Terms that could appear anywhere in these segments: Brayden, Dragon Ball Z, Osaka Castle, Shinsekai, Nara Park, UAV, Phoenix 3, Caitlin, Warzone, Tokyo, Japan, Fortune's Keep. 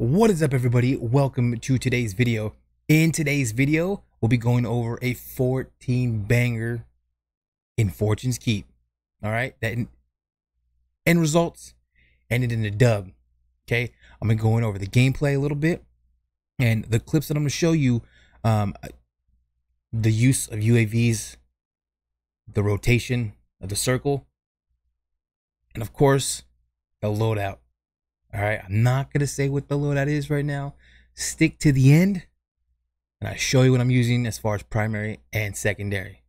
What is up, everybody? Welcome to today's video. In today's video, we'll be going over a 14 banger in Fortune's Keep. All right, that end results ended in a dub. Okay, I'm gonna go over the gameplay a little bit and the clips that I'm gonna show you. The use of UAVs, the rotation of the circle, and of course, the loadout. All right, I'm not going to say what the loadout is right now. Stick to the end, and I'll show you what I'm using as far as primary and secondary.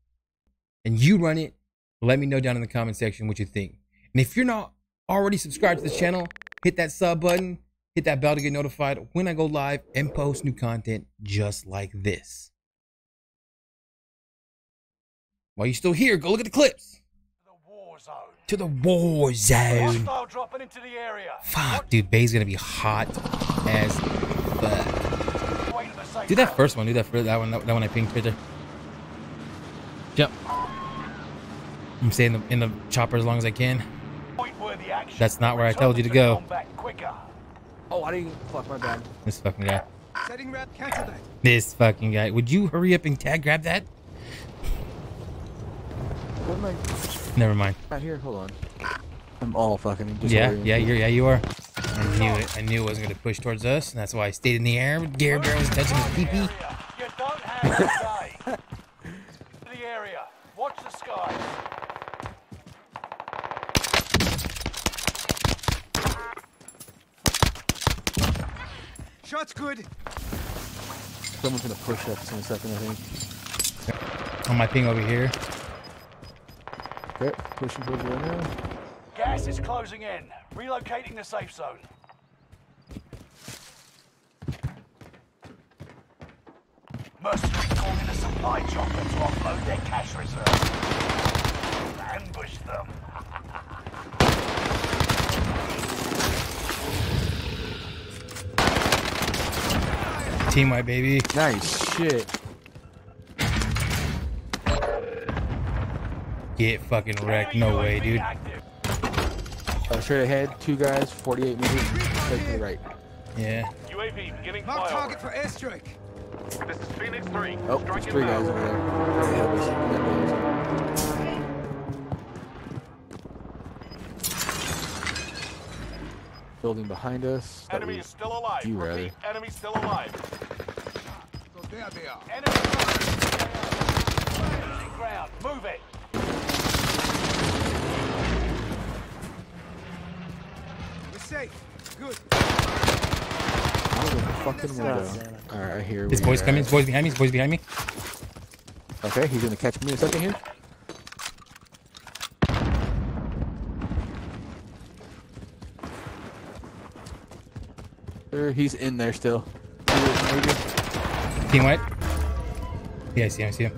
And you run it. Let me know down in the comment section what you think. And if you're not already subscribed to this channel, hit that sub button. Hit that bell to get notified when I go live and post new content just like this. While you're still here, go look at the clips. To the war zone. Into the area. Fuck, dude, Bay's gonna be hot as fuck. Do that first one, do that one I pinged right there. Jump. I'm staying in the chopper as long as I can. That's not where I told you to go. Oh, I didn't. Fuck, my bad. This fucking guy. This fucking guy. Would you hurry up and tag grab that? Never mind. Right here, hold on. I'm all fucking. Yeah, you are. I knew it. I knew it wasn't gonna push towards us, and that's why I stayed in the air. Gary Bear was touching his pee pee. You don't have to stay. The area. Watch the sky. Shot's good. Someone's gonna push us in a second, I think. On my ping over here. Okay, pushing towards right now. Gas is closing in. Relocating the safe zone. Mercenaries called in a supply chopper to offload their cash reserves. Ambush them. Team white, baby. Nice shit. Get fucking wrecked. No way, dude. Straight ahead, two guys, 48 meters, straight to the right. Yeah. UAV beginning fire. Mark target for airstrike. This is Phoenix 3. Oh, there's three guys over there. Building behind us. Enemy is still alive. You rather. Enemy still alive. So there they are. Enemy losing ground. Move it. Safe. Good. Fucking window. All right, here we go. His boy's coming. His boy's behind me. His boy's behind me. Okay, he's gonna catch me in a second here. Sure, he's in there still. Team white. Yeah, I see him. I see him.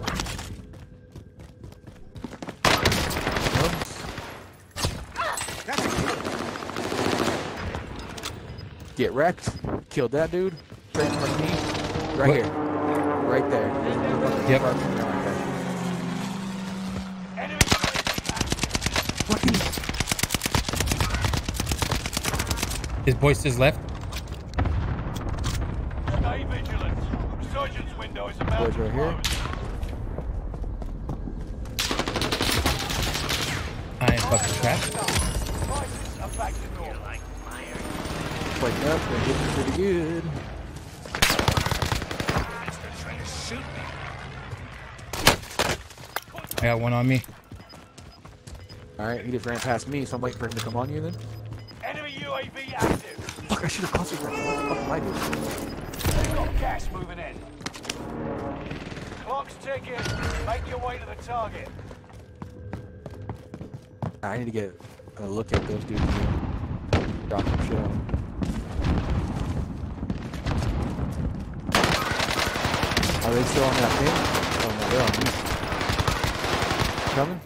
Get wrecked. Killed that dude. Right here. Right there. Yep. Fucking. His voice is left. Stay vigilant. Surgeon's window is about to close. I am fucking trapped. Like that, they're hitting pretty good. I got one on me. Alright, he just ran past me, so I'm waiting for him to come on you then. Enemy UAV active. Fuck, I should have concentrated. What the fuck am I doing? They've got gas moving in. Clock's ticking. Make your way to the target. I need to get a look at those dudes. Drop some shit on them. Are they still on that thing? Oh no, they're on me.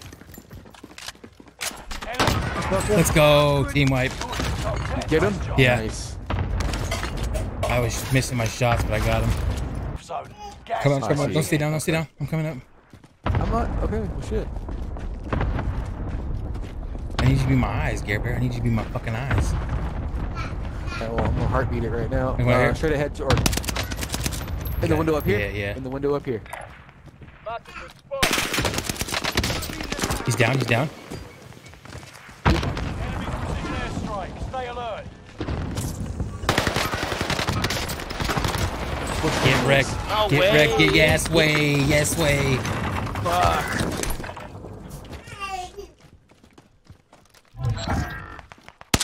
Coming? Let's go, team wipe. Get him? Yeah. Nice. I was missing my shots, but I got him. Come on, come on. Don't stay down, don't stay down. I'm coming up. I'm not? Okay, well shit. I need you to be my eyes, Gary Bear. I need you to be my fucking eyes. Yeah, well, I'm gonna heartbeat it right now. Straight ahead to in the window up here. Yeah, yeah. In the window up here. He's down. He's down. Enemy precision airstrike. Stay alert. Get wrecked. No get wrecked. Get yes way. Yes way. Fuck.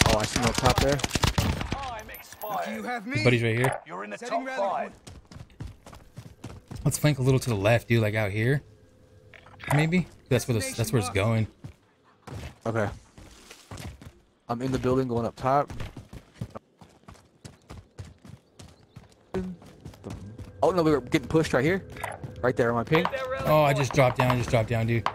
Oh, I see him on top there. His buddy's right here. You're in the top five. Let's flank a little to the left, dude. Like out here, maybe. That's where it's going. Okay. I'm in the building, going up top. Oh no, we were getting pushed right here, right there on my ping. Oh, I just dropped down. I just dropped down, dude.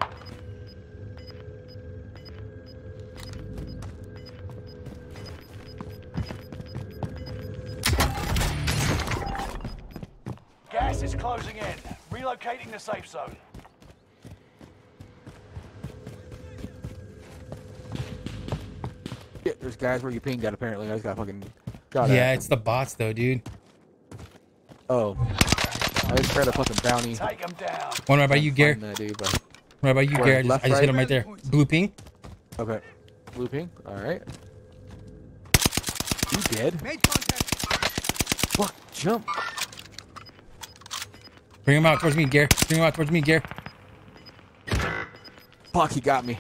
Gas is closing in. Relocating the safe zone. Yeah, there's guys where you pinged at apparently. I just got fucking shot at. Yeah, it's the bots though, dude. Oh. I just tried a fucking bounty. Take him down. One right by you, Gare. Right by you, Gare. I just hit him right there. Blue ping. Okay. Blue ping. Alright. You dead? Made contact. Fuck, jump. Bring him out towards me, Gare. Bring him out towards me, Gare. Fuck, he got me.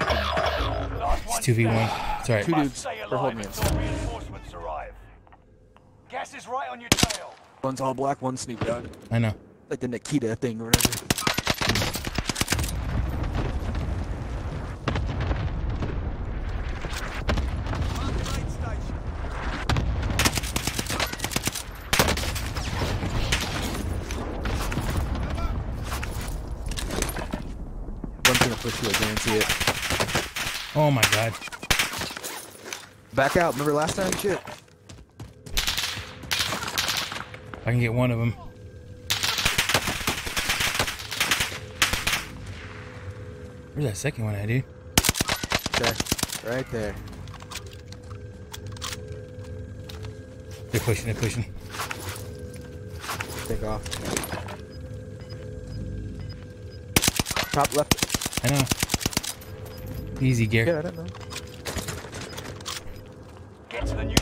It's 2v1. It's alright. Two dudes. They're holding me. Gas is right on your tail. One's all black, one's sneak dog. I know. Like the Nikita thing or whatever. One's gonna push you, I guarantee it. Oh my god. Back out, remember last time? Shit. I can get one of them. Where's that second one at, dude? Right there. They're pushing, they're pushing. Take off. Top left. I know. Easy, Gare. Yeah, I don't know. Get to the new.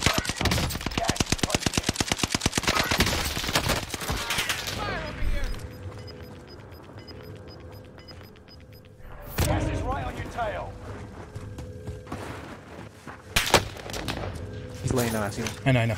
He's laying on us. I know, I know.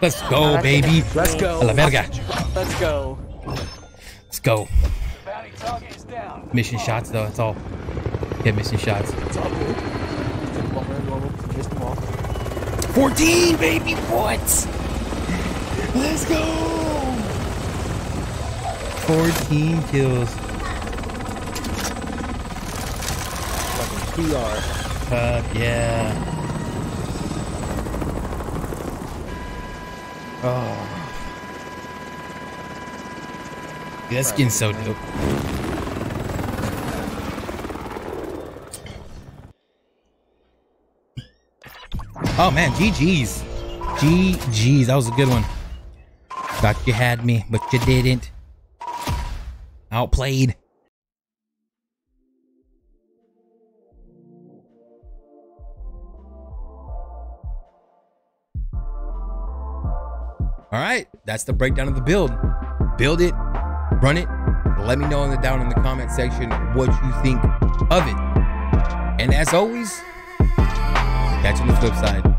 Let's go, baby. Let's go. La verga. Let's go. Let's go. Mission shots, though. That's all. Yeah, missing shots. It's all good. Just them all. 14, baby. What? Let's go. 14 kills. Fucking PR. Fuck yeah. Oh. Yeah, that's getting so dope. Oh man, GG's. GG's, that was a good one. Thought you had me, but you didn't. Outplayed. Alright, that's the breakdown of the build. Build it, run it. Let me know down in the comment section what you think of it. And as always, catch you on the flip side.